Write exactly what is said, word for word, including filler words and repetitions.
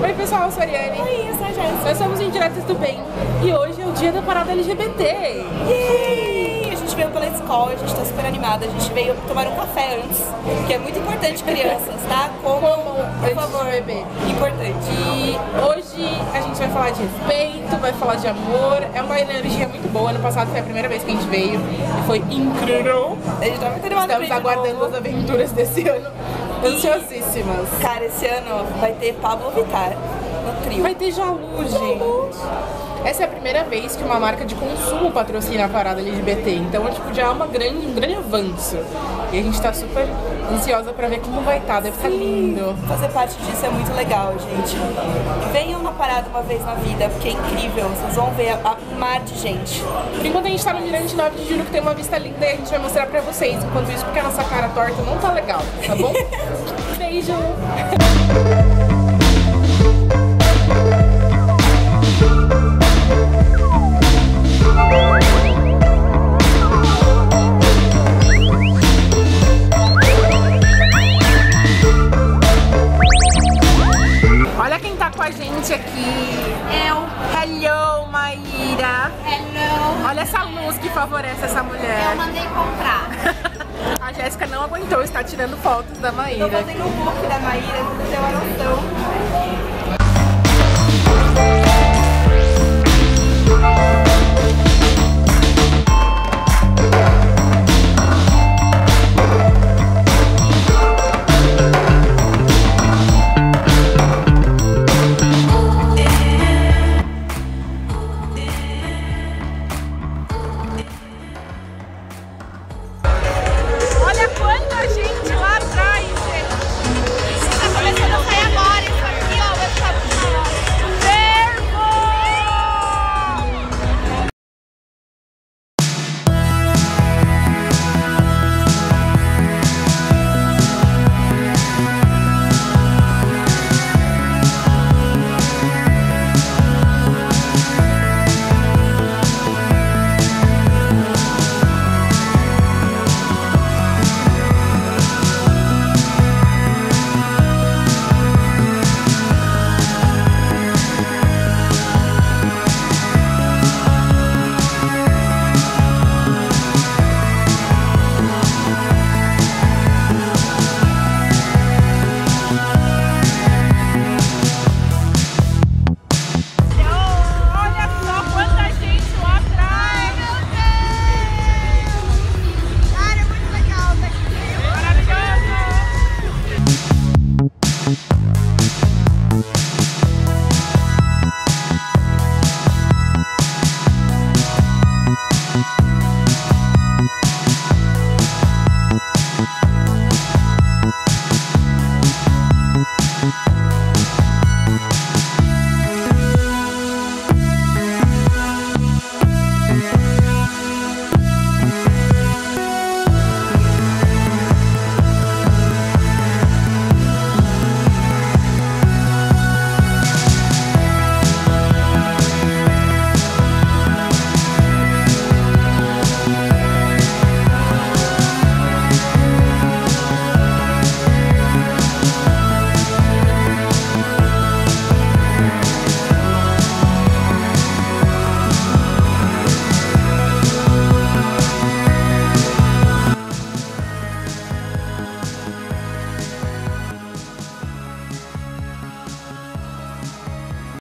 Oi pessoal, eu sou a Ariane. Oi, eu sou a Jéssica. Nós somos Indiretas do Bem e hoje é o dia da Parada L G B T. Yay! A gente veio pela escola, a gente tá super animada, a gente veio tomar um café antes, que é muito importante, crianças, tá? Como, por favor, bebê. Importante. E hoje a gente vai falar de respeito, vai falar de amor, é uma energia muito boa. Ano passado foi a primeira vez que a gente veio e foi incrível. A gente tá muito animada. Estamos aguardando as aventuras desse ano. Ansiosíssimas. Cara, esse ano vai ter Pabllo Vittar no trio. Vai ter Jaloo, gente. Essa é a primeira vez que uma marca de consumo patrocina a Parada L G B T. Então, tipo, já é uma grande, um grande avanço. E a gente tá super ansiosa pra ver como vai estar. Deve estar lindo. Fazer parte disso é muito legal, gente. Venham na Parada uma vez na vida, porque é incrível. Vocês vão ver a, a mar de gente. Por enquanto a gente tá no Mirante nove de julho, que tem uma vista linda, e a gente vai mostrar pra vocês. Enquanto isso, porque a nossa cara torta não tá legal, tá bom? Beijo! Olha quem tá com a gente aqui. Eu. Hello, Maíra. Hello. Olha essa luz que favorece essa mulher. Eu mandei comprar. A Jéssica não aguentou, está tirando fotos da Maíra. Eu tô fazendo o book da Maíra, pra ter uma noção.